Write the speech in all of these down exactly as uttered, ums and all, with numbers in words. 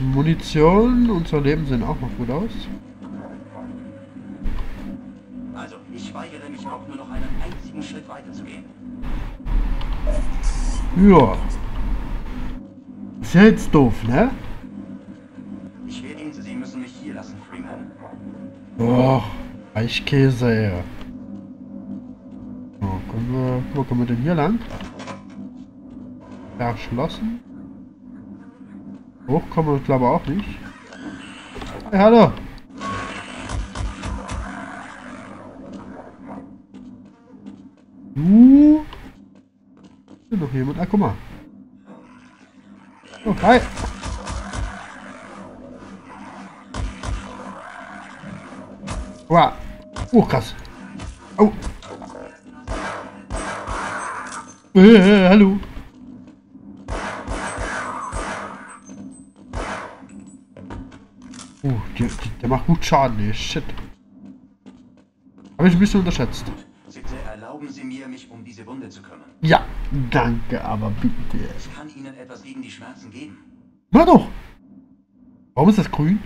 Munition. Unser Leben sehen auch noch gut aus. Also, ich weigere mich auch nur noch einen einzigen Schritt weiter zu gehen. Ja. Ist ja jetzt doof, ne? Ich will Ihnen, Sie müssen mich hier lassen, Freeman. Och, Eichkäse, ja. So, können wir, wo kommen wir denn hier lang? Erschlossen. Hoch kommen wir, glaube ich, auch nicht. Hey, hallo! Du? Ist noch jemand? Ah, guck mal. Oh, hi! Wow. Oh, krass. Oh. Äh, hallo. Oh, der, der macht gut Schaden, ey. Shit. Habe ich ein bisschen unterschätzt. Bitte erlauben Sie mir, mich um diese Wunde zu kümmern. Ja, danke, aber bitte. Ich kann Ihnen etwas gegen die Schmerzen geben. Na doch! Warum ist das grün?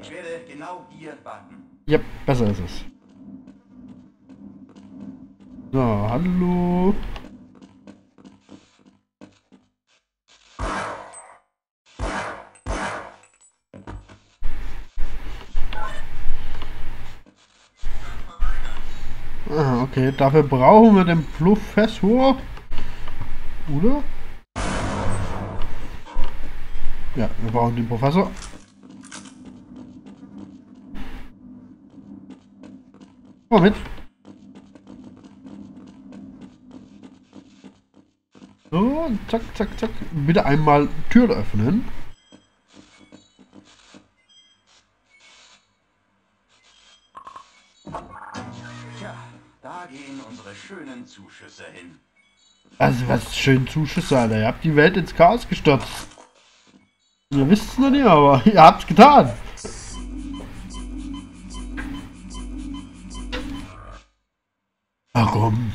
Ich werde genau hier warten. Ja, besser ist es. So, hallo. Ah, okay, dafür brauchen wir den Professor. Oder? Ja, wir brauchen den Professor. Komm mit. So, zack, zack, zack. Bitte einmal Tür öffnen. Da gehen unsere schönen Zuschüsse hin. Also was schön Zuschüsse, Alter. Ihr habt die Welt ins Chaos gestürzt. Ihr wisst es noch nicht, aber ihr habt's getan. Warum?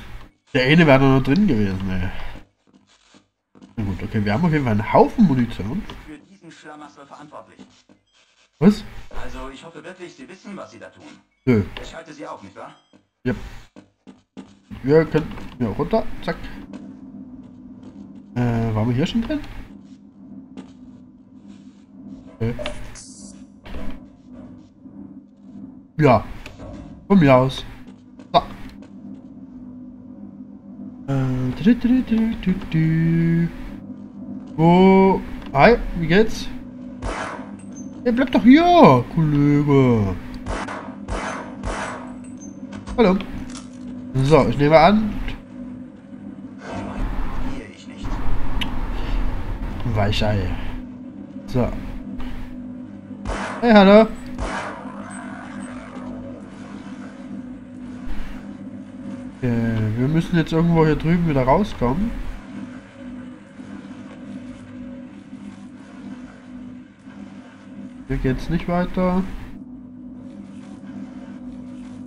Der eine wäre doch noch drin gewesen, ey. Na gut, okay, wir haben auf jeden Fall einen Haufen Munition. Für diesen Schlamassel verantwortlich. Was? Also ich hoffe wirklich, Sie wissen, was Sie da tun. Nö. Ja. Ich halte Sie auf, nicht wahr? Yep. Wir können ja runter, zack. Äh, waren wir hier schon drin? Okay. Ja, von mir aus. So. Äh, du, du, du, du, du. Wo? Hi, wie geht's? Ihr bleibt doch hier, Kollege. Hallo. So, ich nehme an. Weichei. So. Hey, hallo. Okay, wir müssen jetzt irgendwo hier drüben wieder rauskommen. Hier geht's nicht weiter.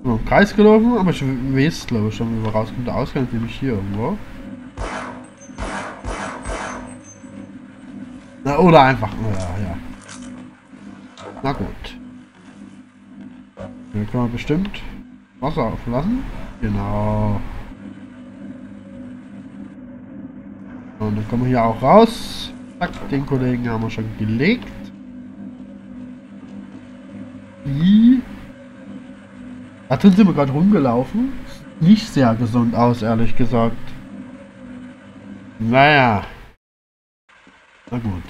Im Kreis gelaufen, aber ich weiß, glaube ich, schon, wie wir rauskommen. Der Ausgang ist nämlich hier irgendwo. Na, oder einfach. Ja, ja. Na gut. Hier können wir bestimmt Wasser auflassen. Genau. Und dann kommen wir hier auch raus. Zack, den Kollegen haben wir schon gelegt. Die. Da drin sind wir gerade rumgelaufen. Nicht sehr gesund aus, ehrlich gesagt. Naja. Na gut.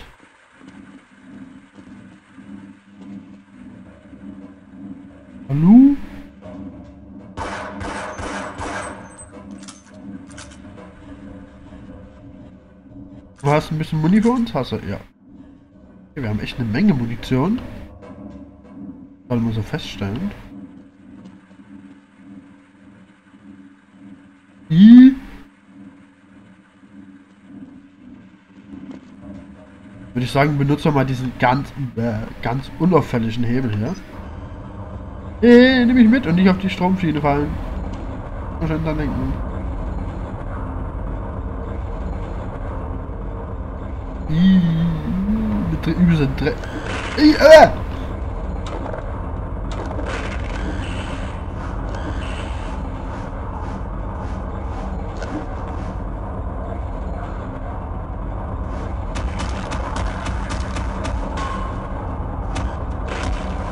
Hallo? Du hast ein bisschen Muni für uns, hast du? Ja. Okay, wir haben echt eine Menge Munition. Sollen wir so feststellen. I. Würde ich sagen, benutze mal diesen ganz, äh, ganz unauffälligen Hebel hier. Hey, nehme ich mit und nicht auf die Stromschiene fallen. Wahrscheinlich dann denken. I. übelste Dreck. Äh!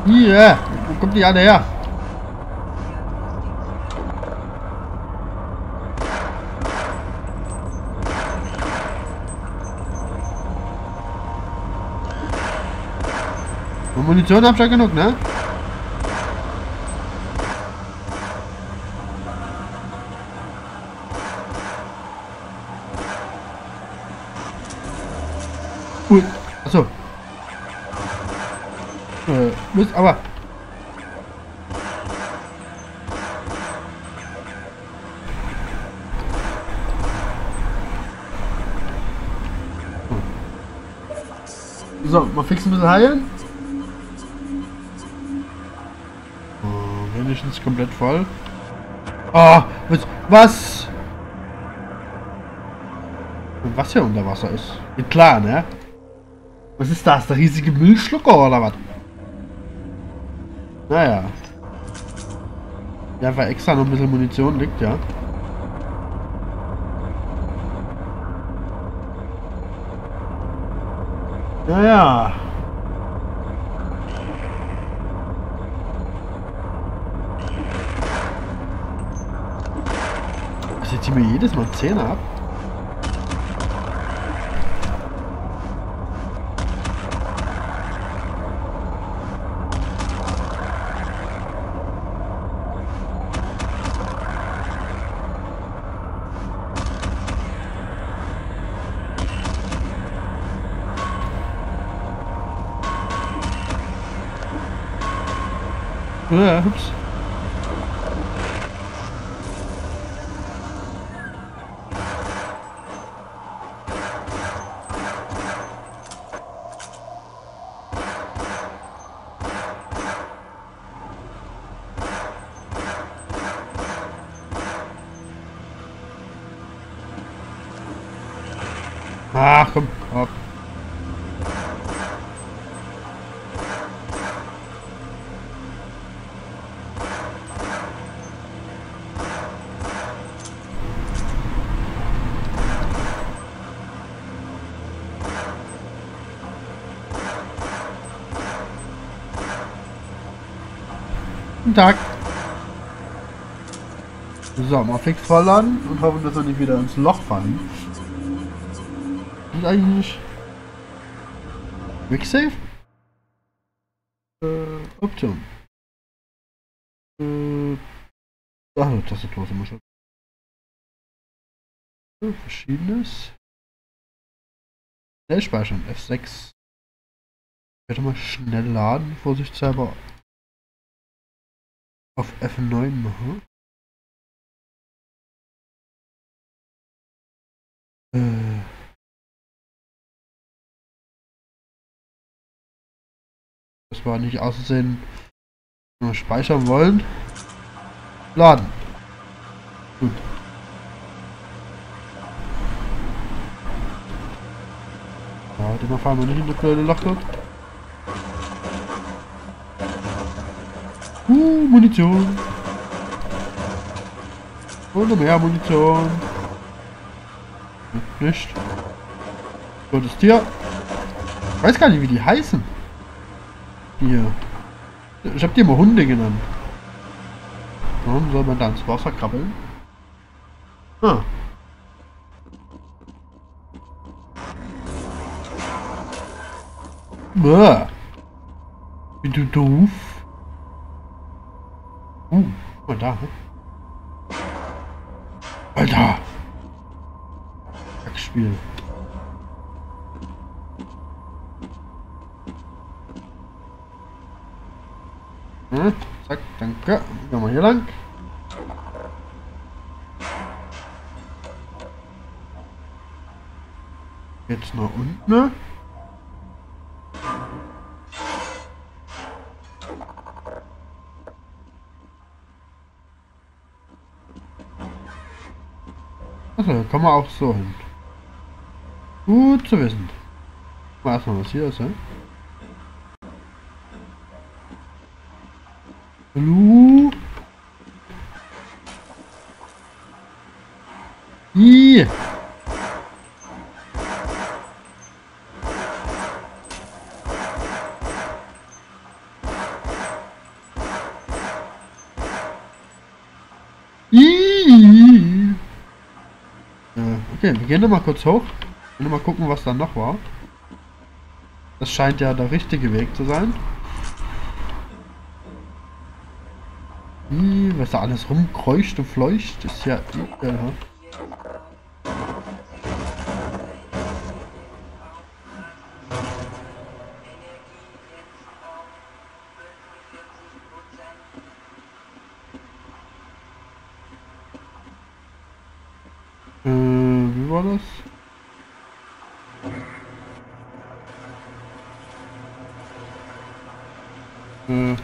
Hier, wo kommt die alle her? Und Munition habt ihr genug, ne? Ui, achso. Äh, Mist, aber. So, mal fix ein bisschen heilen. Wenn ich jetzt komplett voll. Oh, was? Was? Was hier unter Wasser ist? Mit klar, ne? Was ist das? Der riesige Müllschlucker oder was? Naja. Ja, weil extra noch ein bisschen Munition liegt, ja. Naja. Also ziehen wir jedes Mal Zähne ab. Ja, ups. Ach komm, ab. Guten Tag. So, mal fix vollladen und hoffen, dass wir nicht wieder ins Loch fallen. Ist eigentlich nicht... Quick Save? Äh, Option. Äh, ach, eine Tastatur sind wir schon. Verschiedenes. Schnell speichern, F sechs. Ich werde mal schnell laden, vorsichtshalber. Auf F neun machen. Äh. Das war nicht auszusehen. Nur speichern wollen. Laden. Gut. Ja, den fahren wir nicht in die blöde Lache. Uh, Munition. Und mehr Munition. Nicht. So, das Tier. Ich weiß gar nicht, wie die heißen. Hier. Ich hab die immer Hunde genannt. Warum soll man da ins Wasser krabbeln? Ah. Bäh. Bin du doof? Uh, mal da, ne? Alter! Kackspiel. Hm, zack, danke. Gehen wir hier lang. Jetzt nach unten, ne? Achso, kann man auch so hin. Gut zu wissen. Was haben wir hier sein? Hallo? Ih! Ih! Äh, okay, wir gehen nochmal kurz hoch. Wir mal gucken, was da noch war. Das scheint ja der richtige Weg zu sein. Ih, was da alles rumkreucht und fleucht, ist ja... Äh, Äh, wie war das? Äh.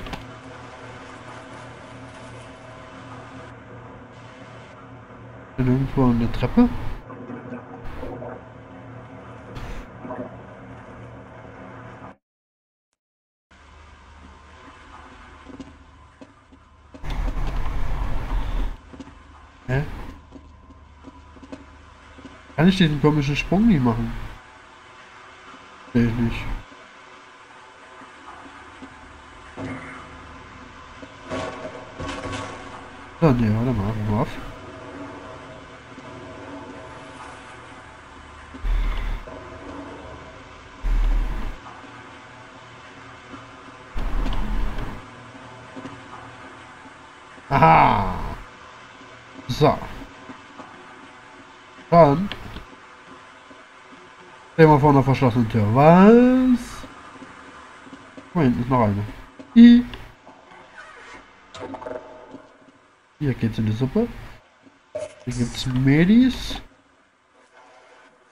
Irgendwo eine Treppe? Hä? Kann ich diesen komischen Sprung nicht machen? Sehe ich nicht. Ah, ne, warte mal, warte mal auf. Aha! So. Dann stehen wir vor einer verschlossenen Tür. Was? Da hinten ist noch eine. I. Hier geht's in die Suppe. Hier gibt's Medis.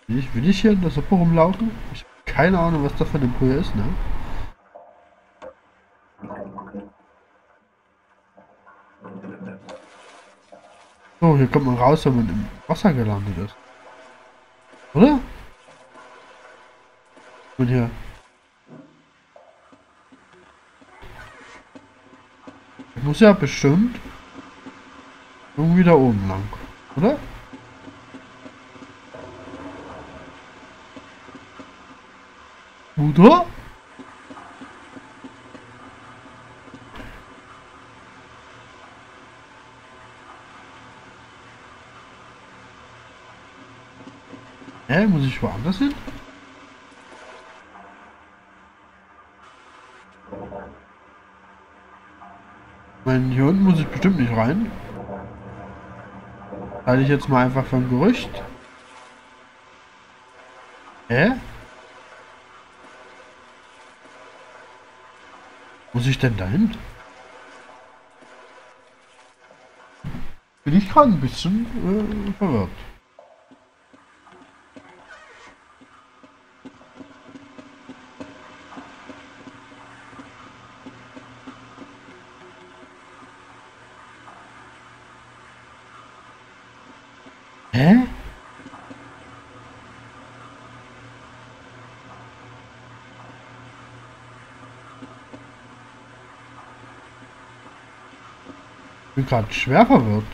Will ich, will ich hier in der Suppe rumlaufen? Ich habe keine Ahnung, was da für eine Brühe ist, ne? So, hier kommt man raus, wenn man im Wasser gelandet ist. Oder? Und hier. Ich muss ja bestimmt irgendwie da oben lang, oder? Oder? Hä, muss ich woanders hin? Ich meine, hier unten muss ich bestimmt nicht rein. Halte ich jetzt mal einfach für ein Gerücht. Hä? Muss ich denn dahin? Bin ich gerade ein bisschen äh, verwirrt. Hä? Ich bin gerade schwer verwirrt.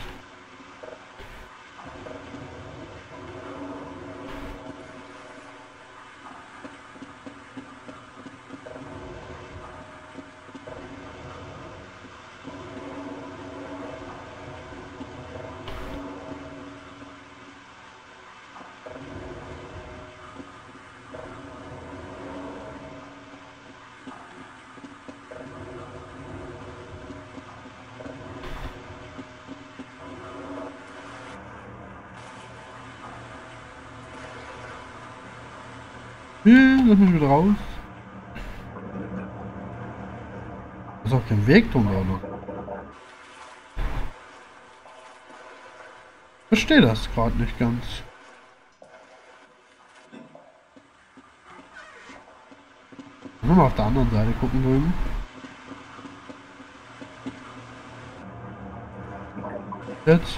Lass mich wieder raus. Das ist auch kein Weg drum, oder? Ich verstehe das gerade nicht ganz. Nur mal auf der anderen Seite gucken drüben. Jetzt.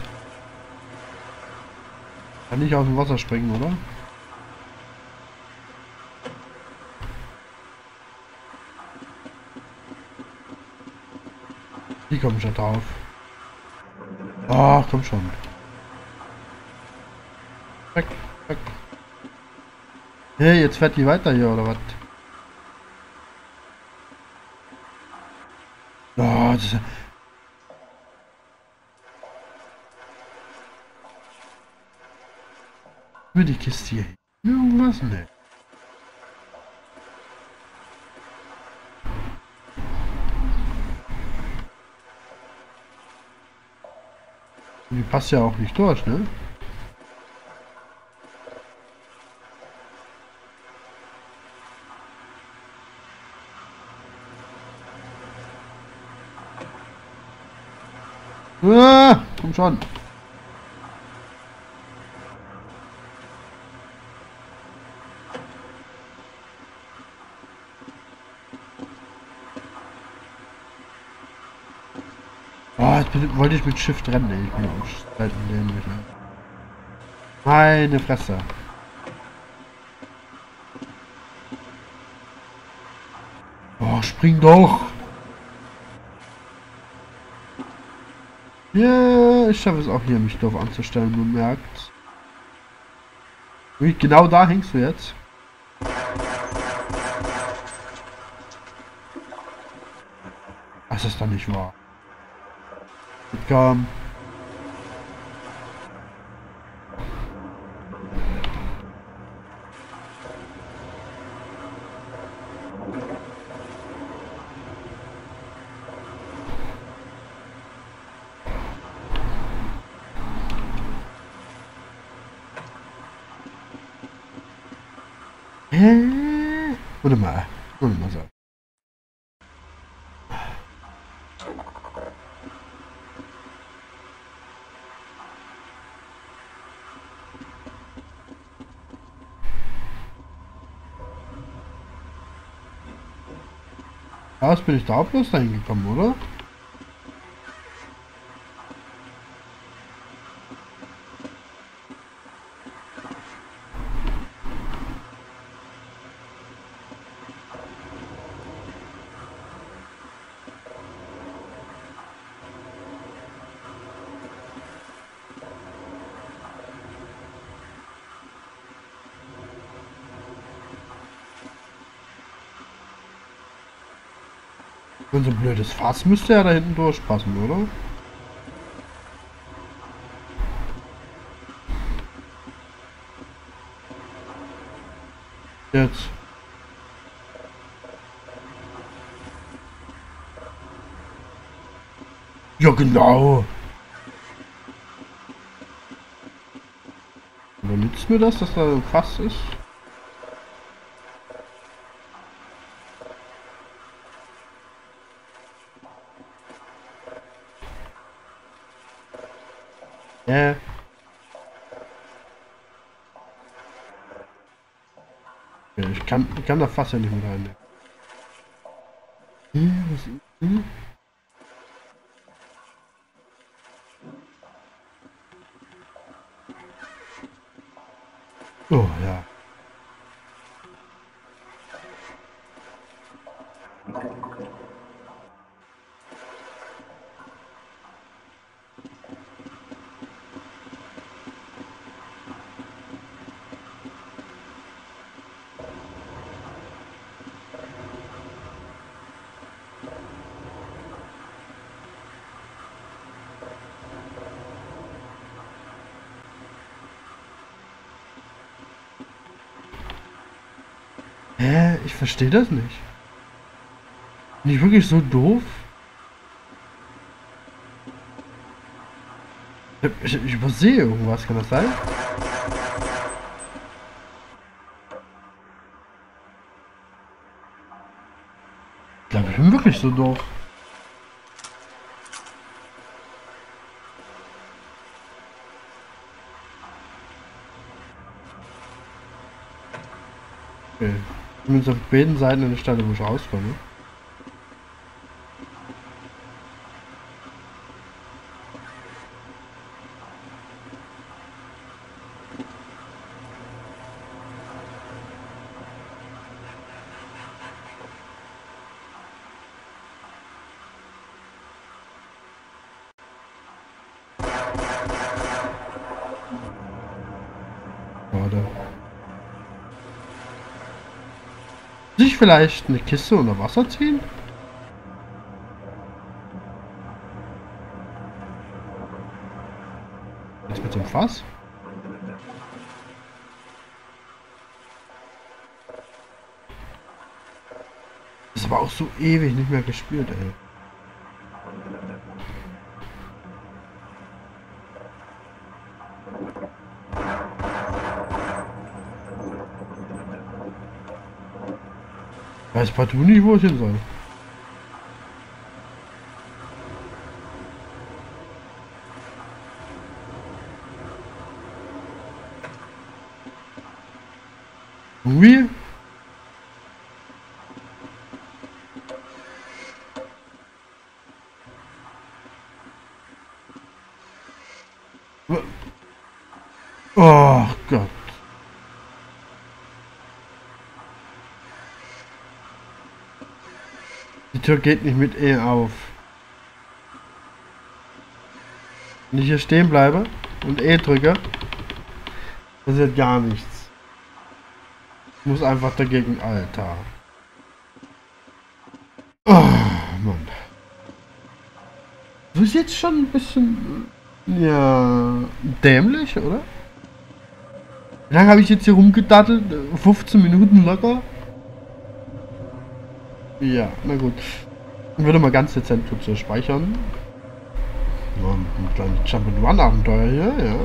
Kann ich aus dem Wasser springen, oder? Die kommen schon drauf. Ah, komm schon. Weg, weg. Hey, jetzt fährt die weiter hier, oder was? Oh, das ist ja... Über die Kiste hier. Irgendwas, ne? Die passt ja auch nicht durch, ne? Ah, komm schon. Oh, jetzt bin, wollte ich mit Shift rennen, ey. Ich bin auch seit dem Weg. Meine Fresse. Oh, spring doch. Ja, yeah, ich schaffe es auch hier, mich doof anzustellen, man merkt. Genau da hängst du jetzt. Das ist doch nicht wahr. Komm. Warte mal, warte mal so. Ja, jetzt bin ich da auch bloß dahin gekommen, oder? Wenn so ein blödes Fass müsste ja da hinten durchpassen, oder? Jetzt. Ja, genau. Oder nützt mir das, dass da ein Fass ist? Ja. Okay, ich kann, ich kann da fast ja nicht mehr rein. Hm, was ist das? Hm? Oh ja. Hä? Ich verstehe das nicht. Bin ich wirklich so doof? Ich, ich, ich übersehe irgendwas, kann das sein? Ich glaube, ich bin wirklich so doof. Okay. Zumindest auf beiden Seiten an der Stelle, wo ich rauskomme. ich vielleicht eine Kiste unter Wasser ziehen? Was mit so einem Fass? Das war auch so ewig nicht mehr gespielt, ey. Ich weiß partout nicht, wo ich hin soll. Ui. Oh Gott. Die Tür geht nicht mit E auf. Wenn ich hier stehen bleibe und E drücke, passiert gar nichts. Ich muss einfach dagegen, Alter. Oh, Mann. Du bist jetzt schon ein bisschen, ja, dämlich, oder? Wie lange habe ich jetzt hier rumgedattelt? fünfzehn Minuten locker? Ja, na gut. Ich würde mal ganz dezent kurz so speichern. Ja, ein kleines Jump'n'Run-Abenteuer hier, ja.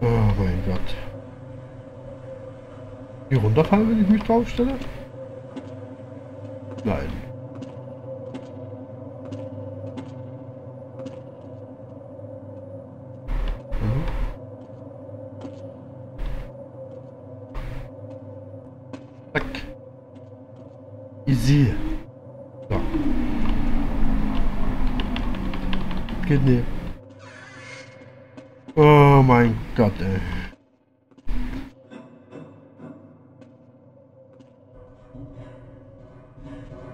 Oh mein Gott. Hier runterfallen, wenn ich mich draufstelle? Nein. Mhm. Zack. Easy. So. Geht nicht. Oh mein Gott, ey.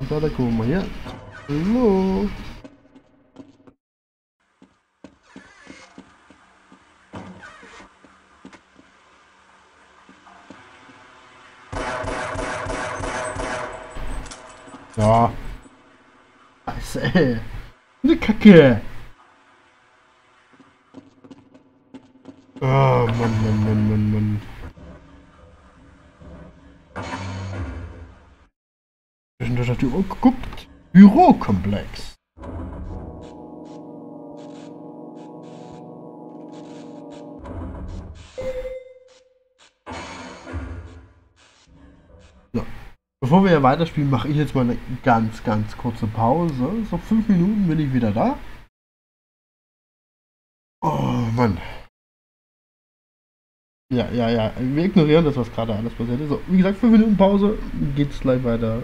So, da gucken wir mal hier. Hallo. Ja. Was, ey. Eine Kacke. Oh, Mann, Mann, Mann, Mann, Mann. Wir sind durch das Büro geguckt. Bürokomplex. Bevor wir ja weiterspielen, mache ich jetzt mal eine ganz, ganz kurze Pause. So fünf Minuten bin ich wieder da. Oh Mann. Ja, ja, ja. Wir ignorieren das, was gerade alles passiert ist. So, wie gesagt, fünf Minuten Pause. Geht's gleich weiter.